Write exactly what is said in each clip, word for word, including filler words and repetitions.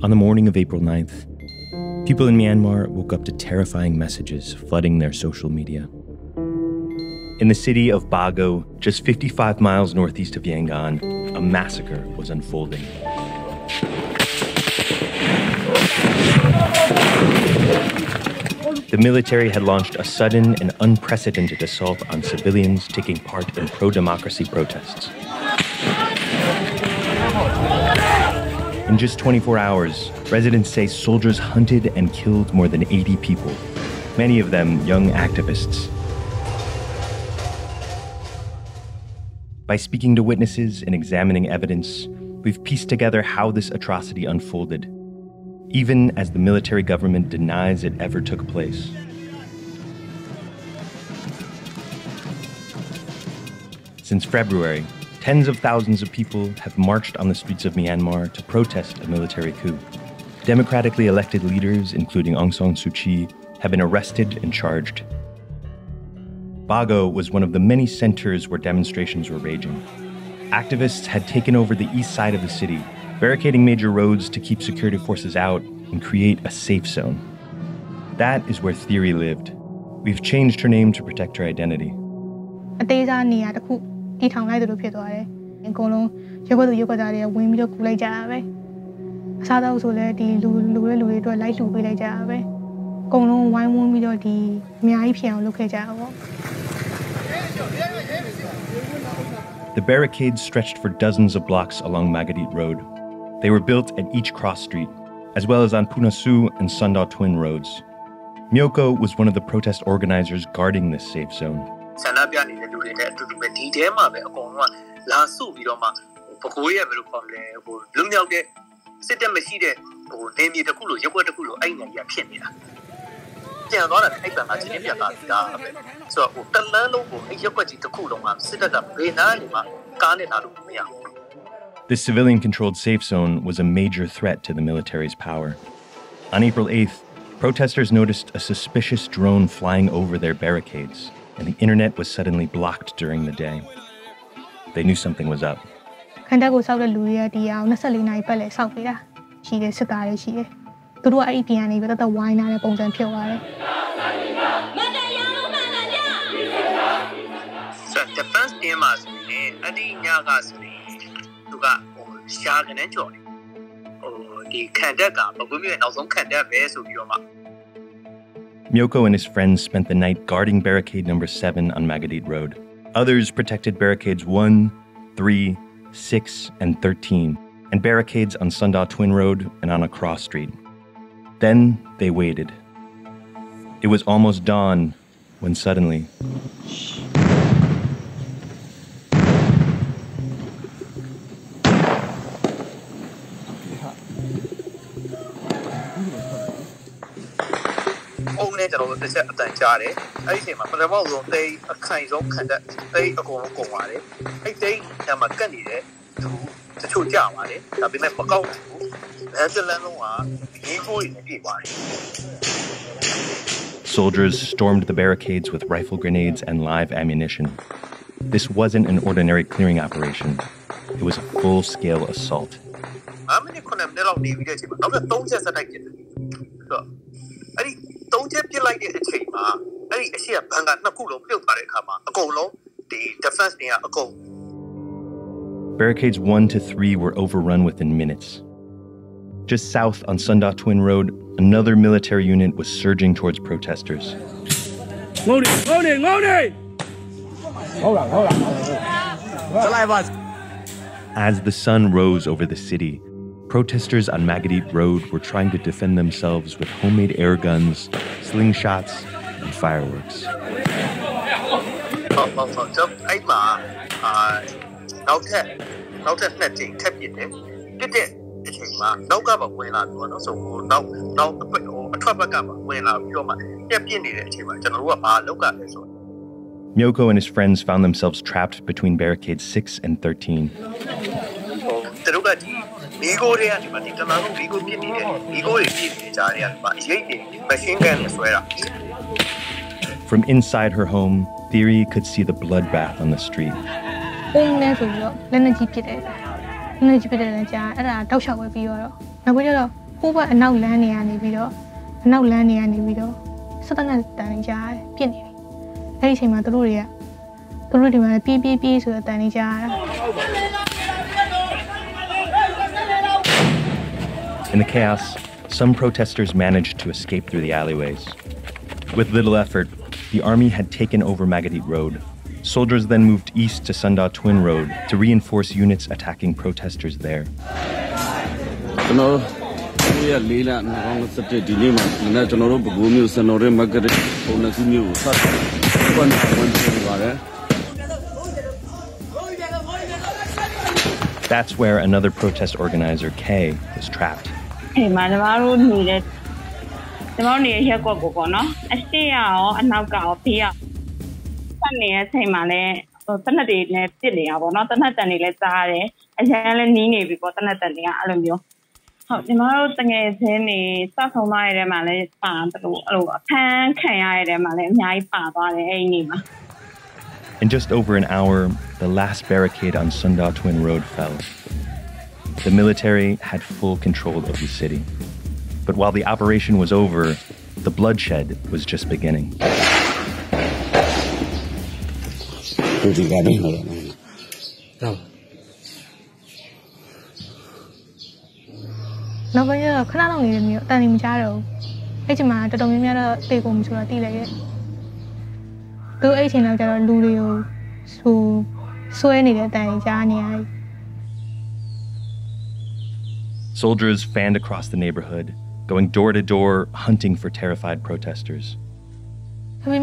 On the morning of April ninth, people in Myanmar woke up to terrifying messages flooding their social media. In the city of Bago, just fifty-five miles northeast of Yangon, a massacre was unfolding. The military had launched a sudden and unprecedented assault on civilians taking part in pro-democracy protests. In just twenty-four hours, residents say soldiers hunted and killed more than eighty people, many of them young activists. By speaking to witnesses and examining evidence, we've pieced together how this atrocity unfolded, even as the military government denies it ever took place. Since February, tens of thousands of people have marched on the streets of Myanmar to protest a military coup. Democratically elected leaders, including Aung San Suu Kyi, have been arrested and charged. Bago was one of the many centers where demonstrations were raging. Activists had taken over the east side of the city, barricading major roads to keep security forces out and create a safe zone. That is where Theary lived. We've changed her name to protect her identity. The barricades stretched for dozens of blocks along Magadi Road. They were built at each cross street, as well as on Punasu and Sundaw Twin Roads. Myoko was one of the protest organizers guarding this safe zone. This civilian-controlled safe zone was a major threat to the military's power. On April eighth, protesters noticed a suspicious drone flying over their barricades, and the internet was suddenly blocked during the day. They knew something was up. Myoko and his friends spent the night guarding barricade number seven on Magadi Road. Others protected barricades one, three, six, and thirteen, and barricades on Sundaw Twin Road and on a cross street. Then they waited. It was almost dawn when suddenly soldiers stormed the barricades with rifle grenades and live ammunition. This wasn't an ordinary clearing operation. It was a full-scale assault. Barricades one to three were overrun within minutes. Just south on Sundaw Twin Road, another military unit was surging towards protesters. Loading, loading, loading! Hold on, hold on. As the sun rose over the city, protesters on Magadi Road were trying to defend themselves with homemade air guns, slingshots, and fireworks. Myoko and his friends found themselves trapped between barricades six and thirteen. From inside her home, Theary could see the bloodbath on the street. over and now landing on the video, and now landing on the video. So then I done Jai, Penny. Anything about the Ruria. The Ruria, P B B, so that I Jai. In the chaos, some protesters managed to escape through the alleyways. With little effort, the army had taken over Magadi Road. Soldiers then moved east to Sundaw Twin Road to reinforce units attacking protesters there. That's where another protest organizer, Kay, was trapped. In just over an hour, the last barricade on Sundaw Twin Road fell. The military had full control of the city. But while the operation was over, the bloodshed was just beginning. Soldiers fanned across the neighborhood, going door to door, hunting for terrified protesters. Those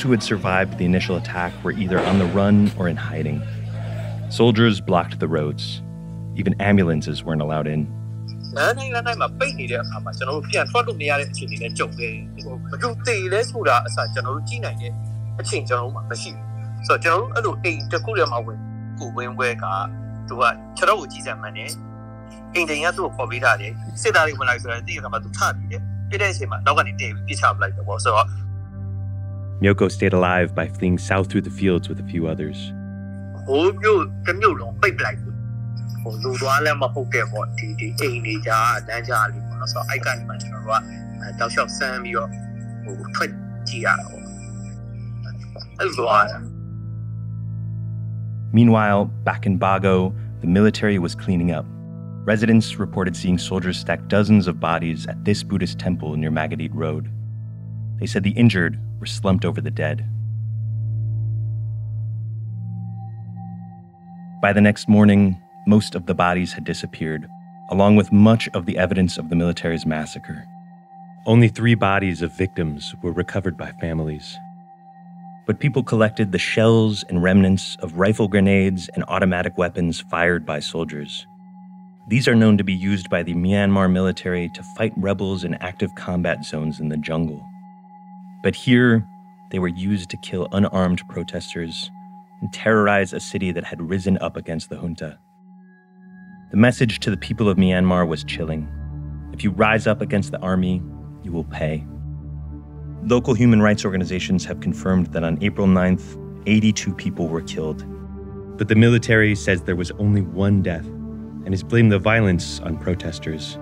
who had survived the initial attack were either on the run or in hiding. Soldiers blocked the roads. Even ambulances weren't allowed in. Myoko stayed alive by fleeing south through the fields with a few others. Meanwhile, back in Bago, the military was cleaning up. Residents reported seeing soldiers stack dozens of bodies at this Buddhist temple near Magadi Road. They said the injured were slumped over the dead. By the next morning, most of the bodies had disappeared, along with much of the evidence of the military's massacre. Only three bodies of victims were recovered by families. But people collected the shells and remnants of rifle grenades and automatic weapons fired by soldiers. These are known to be used by the Myanmar military to fight rebels in active combat zones in the jungle. But here, they were used to kill unarmed protesters and terrorize a city that had risen up against the junta. The message to the people of Myanmar was chilling. If you rise up against the army, you will pay. Local human rights organizations have confirmed that on April ninth, eighty-two people were killed. But the military says there was only one death and has blamed the violence on protesters.